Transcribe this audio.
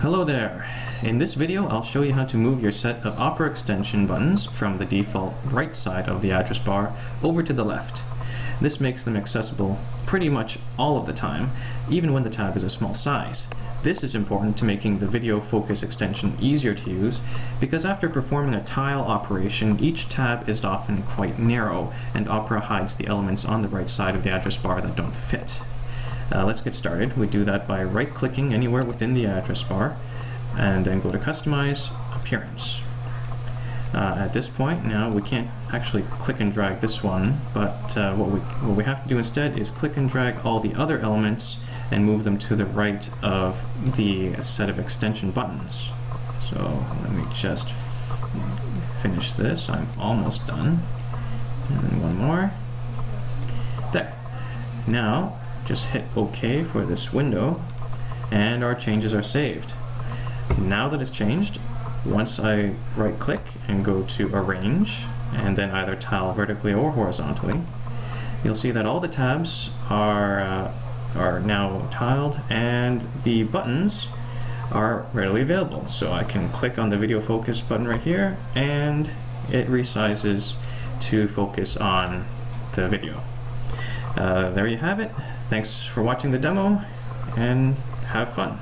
Hello there! In this video I'll show you how to move your set of Opera extension buttons from the default right side of the address bar over to the left. This makes them accessible pretty much all of the time, even when the tab is a small size. This is important to making the Video Focus extension easier to use, because after performing a tile operation each tab is often quite narrow, and Opera hides the elements on the right side of the address bar that don't fit. Let's get started. We do that by right-clicking anywhere within the address bar and then go to Customize, Appearance. At this point now we can't actually click and drag this one, but what we have to do instead is click and drag all the other elements and move them to the right of the set of extension buttons. So let me just finish this. I'm almost done. And one more. There. Now just hit OK for this window, and our changes are saved. Now that it's changed, once I right-click and go to Arrange, and then either tile vertically or horizontally, you'll see that all the tabs are now tiled, and the buttons are readily available. So I can click on the Video Focus button right here, and it resizes to focus on the video. There you have it. Thanks for watching the demo, and have fun.